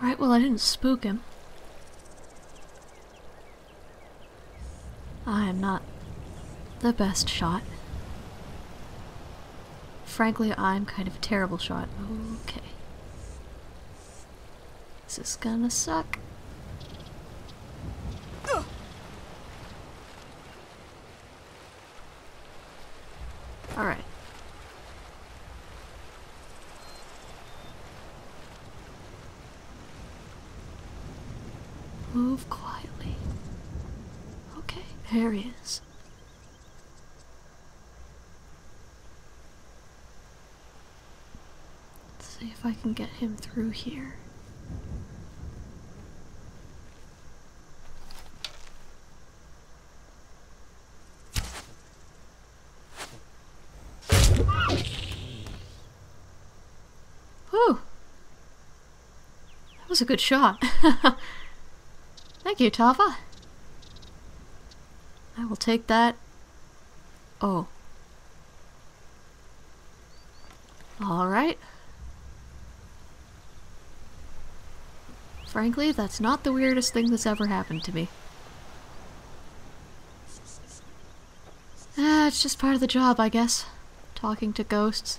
Alright, well I didn't spook him. I am not the best shot. Frankly, I'm kind of a terrible shot. Okay. This is gonna suck. Alright. Move quietly. Okay, there he is. Let's see if I can get him through here. Whew! That was a good shot. Thank you, Tava. I will take that. Oh. Alright. Frankly, that's not the weirdest thing that's ever happened to me. It's just part of the job, I guess. Talking to ghosts.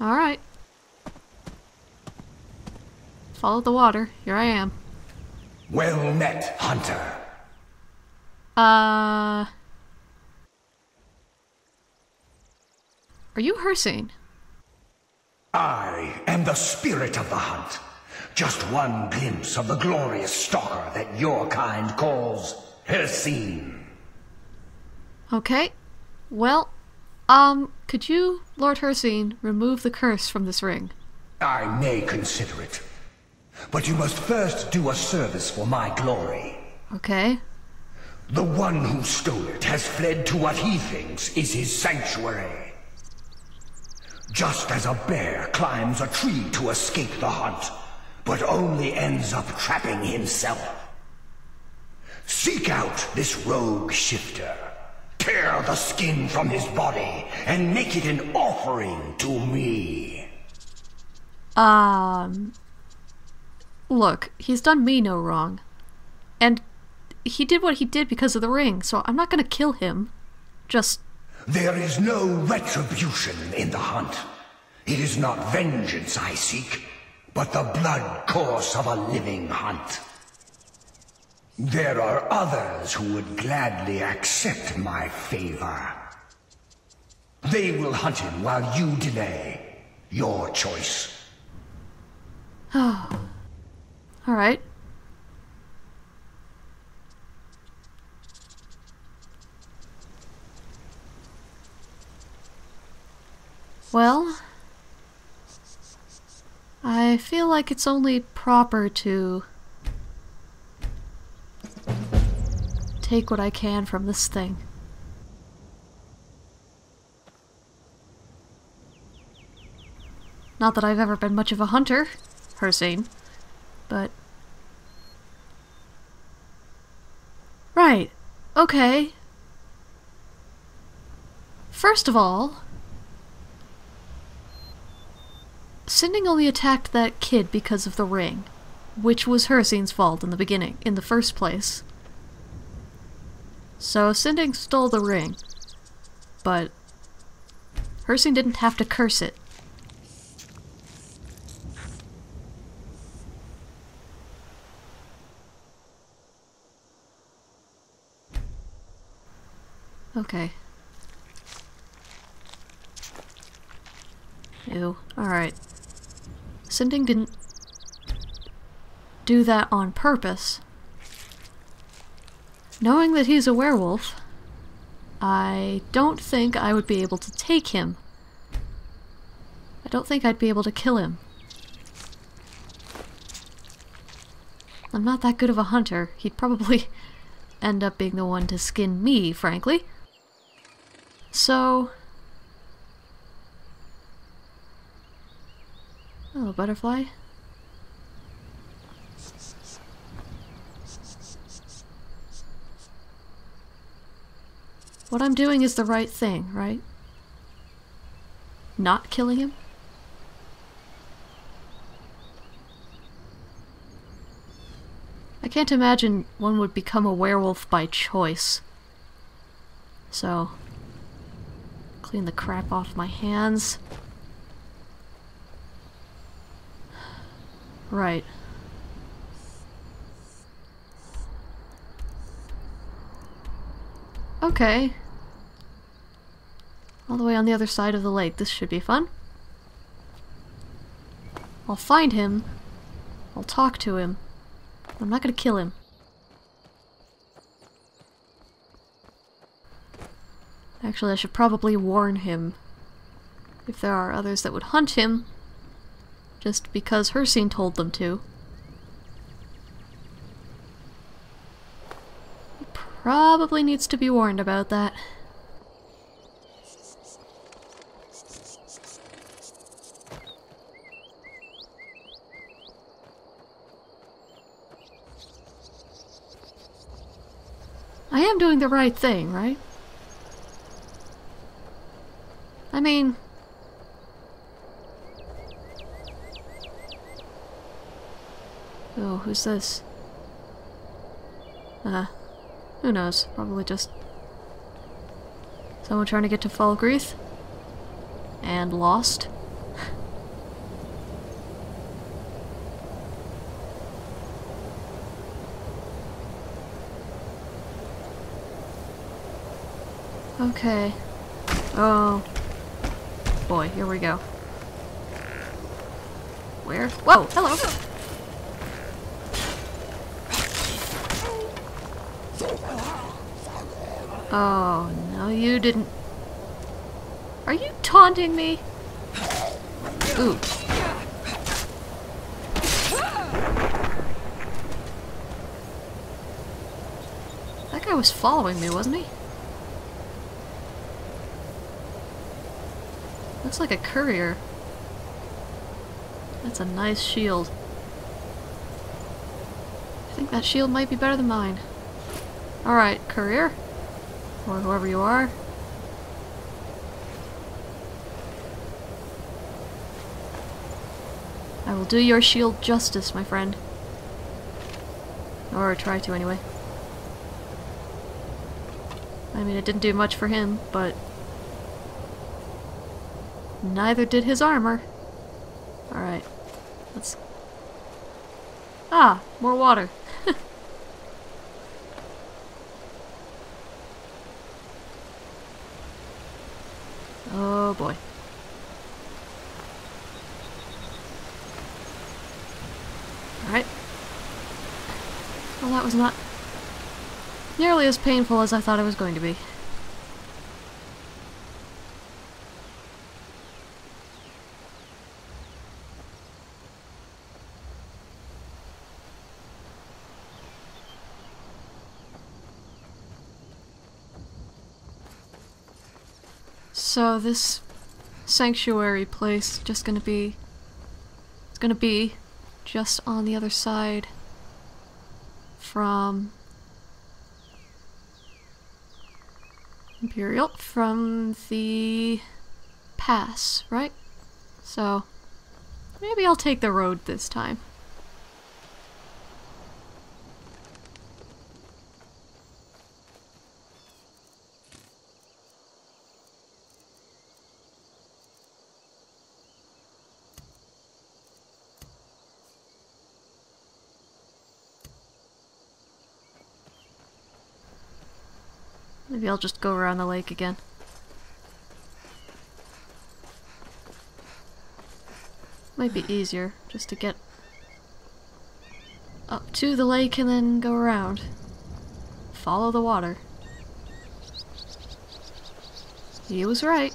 Alright. Follow the water. Here I am. Well met, Hunter. Are you Hircine? I am the spirit of the hunt. Just one glimpse of the glorious stalker that your kind calls Hircine. Okay. Well, could you, Lord Hircine, remove the curse from this ring? I may consider it. But you must first do a service for my glory. Okay. The one who stole it has fled to what he thinks is his sanctuary. Just as a bear climbs a tree to escape the hunt, but only ends up trapping himself. Seek out this rogue shifter. Tear the skin from his body and make it an offering to me. Look, he's done me no wrong. And he did what he did because of the ring, so I'm not gonna kill him. Just... There is no retribution in the hunt. It is not vengeance I seek, but the blood course of a living hunt. There are others who would gladly accept my favor. They will hunt him while you delay. Your choice. Oh... All right. Well, I feel like it's only proper to take what I can from this thing. Not that I've ever been much of a hunter, Hircine, but... Right, okay. First of all, Sinding only attacked that kid because of the ring, which was Hircine's fault in the beginning, in the first place. So Sinding stole the ring, but Hircine didn't have to curse it. Okay. Ew. Alright. Sinding didn't do that on purpose. Knowing that he's a werewolf, I don't think I would be able to take him. I don't think I'd be able to kill him. I'm not that good of a hunter. He'd probably end up being the one to skin me, frankly. So... Hello, butterfly. What I'm doing is the right thing, right? Not killing him? I can't imagine one would become a werewolf by choice. So, clean the crap off my hands. Right. Okay. All the way on the other side of the lake. This should be fun. I'll find him. I'll talk to him. I'm not gonna kill him. Actually, I should probably warn him if there are others that would hunt him just because Hircine told them to. He probably needs to be warned about that. I am doing the right thing, right? I mean... Oh, who's this? Who knows? Probably just... someone trying to get to Falgreath? And lost? Okay. Oh. Boy, here we go. Where? Whoa! Hello! Oh, no you didn't. Are you taunting me? Ooh. That guy was following me, wasn't he? Looks like a courier. That's a nice shield. I think that shield might be better than mine. Alright, courier. Or whoever you are. I will do your shield justice, my friend. Or try to, anyway. I mean, it didn't do much for him, but... neither did his armor. Alright. Let's... ah! More water! Oh boy. Alright. Well, that was not nearly as painful as I thought it was going to be. So this sanctuary place just gonna be, it's gonna be just on the other side from Imperial, from the pass, right? So maybe I'll take the road this time. Maybe I'll just go around the lake again. Might be easier just to get up to the lake and then go around. Follow the water. He was right.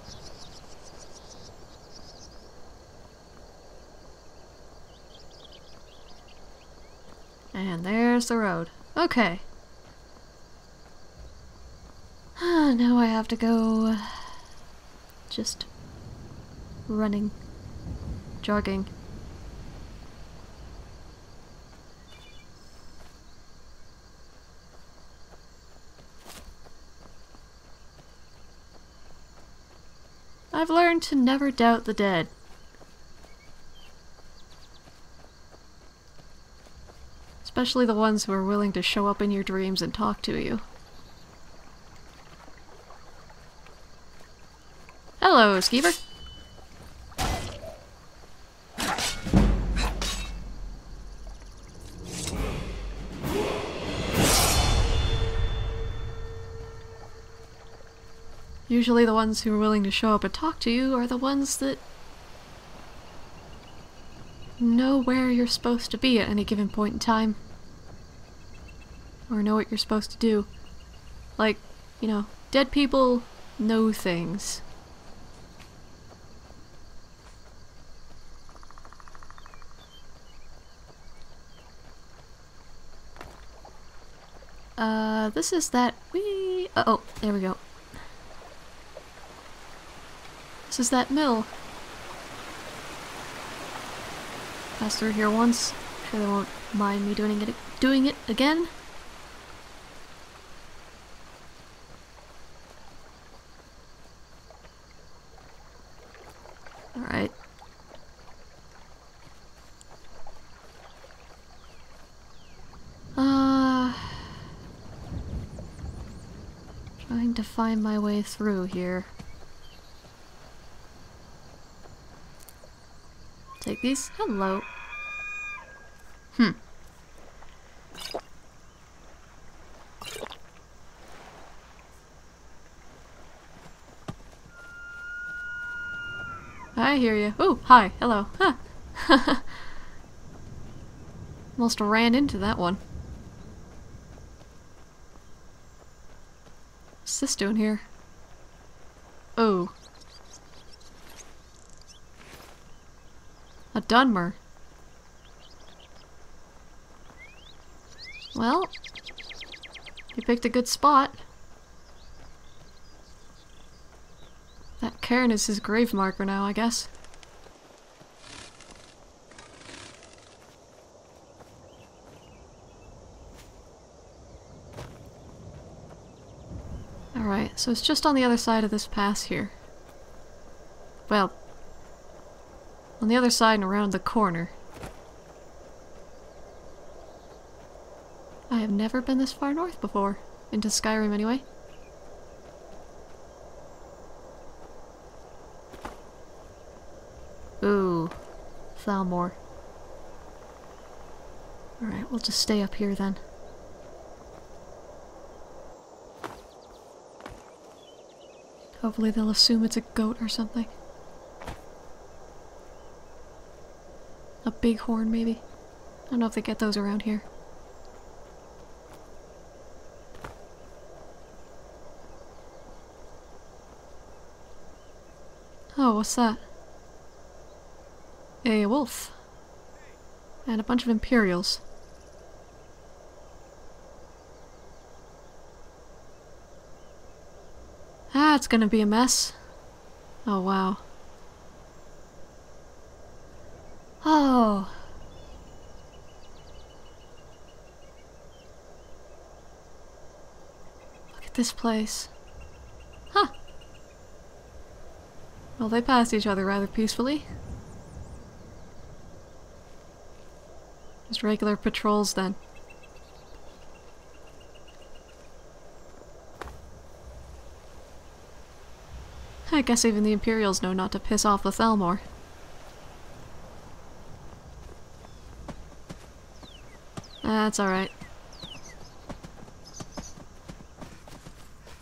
And there's the road. Okay. Now I have to go just running, jogging. I've learned to never doubt the dead. It's Especially the ones who are willing to show up in your dreams and talk to you. Hello, Skeever! Usually the ones who are willing to show up and talk to you are the ones that know where you're supposed to be at any given point in time. Or know what you're supposed to do. Like, you know, dead people know things. This is that wee... Uh-oh, there we go. This is that mill. Passed through here once. I'm sure they won't mind me doing it again. All right. Trying to find my way through here. Take these. Hello. I hear you. Oh, hi. Hello. Huh. Almost ran into that one. What's this doing here? Oh. A Dunmer. Well, you picked a good spot. That cairn is his grave marker now, I guess. Alright, so it's just on the other side of this pass here. Well, on the other side and around the corner. I have never been this far north before. Into Skyrim, anyway. Ooh. Thalmor. Alright, we'll just stay up here then. Hopefully they'll assume it's a goat or something. A bighorn, maybe? I don't know if they get those around here. Oh, what's that? A wolf. And a bunch of Imperials. Ah, it's gonna be a mess. Oh, wow. Oh. Look at this place. Huh. Well, they passed each other rather peacefully. Just regular patrols then. I guess even the Imperials know not to piss off the Thalmor. That's alright.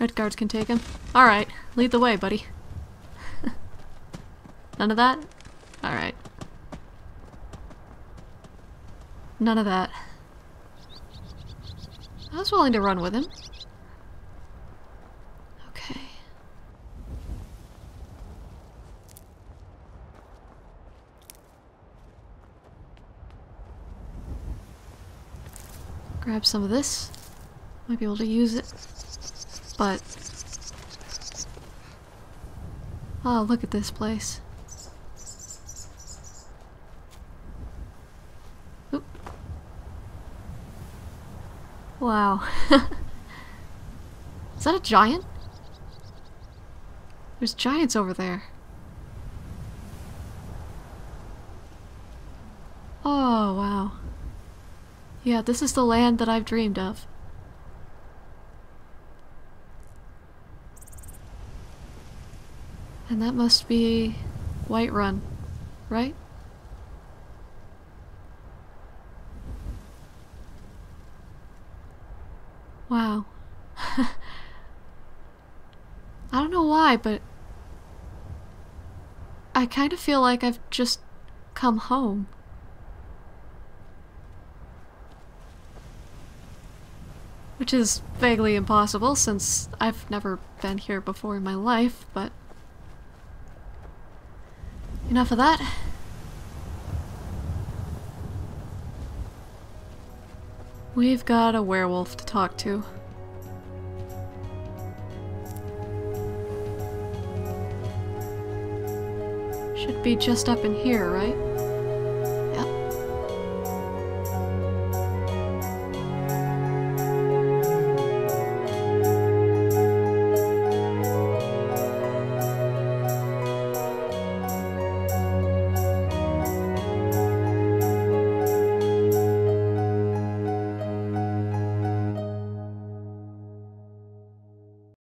Redguards can take him. Alright, lead the way, buddy. None of that? Alright. None of that. I was willing to run with him. Okay. Grab some of this. Might be able to use it, but... Oh, look at this place. Oop. Wow. Is that a giant? There's giants over there. Oh, wow. Yeah, this is the land that I've dreamed of. And that must be Whiterun, right? Wow. I don't know why, but I kind of feel like I've just come home. Which is vaguely impossible since I've never been here before in my life, but enough of that. We've got a werewolf to talk to. Should be just up in here, right?